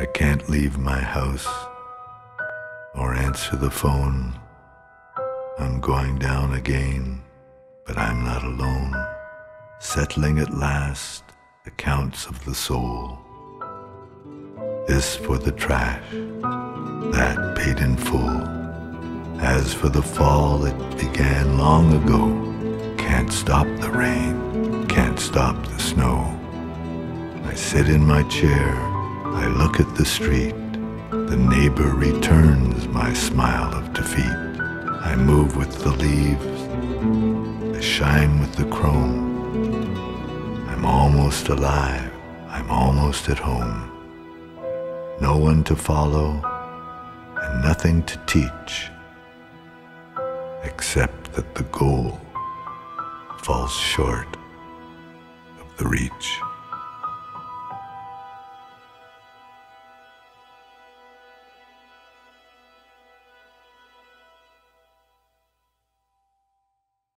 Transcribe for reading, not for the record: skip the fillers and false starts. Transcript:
I can't leave my house or answer the phone. I'm going down again, but I'm not alone. Settling at last accounts of the soul. This for the trash, that paid in full. As for the fall, it began long ago. Can't stop the rain, can't stop the snow. I sit in my chair, I look at the street. The neighbor returns my smile of defeat. I move with the leaves, I shine with the chrome. I'm almost alive, I'm almost at home. No one to follow and nothing to teach, except that the goal falls short of the reach.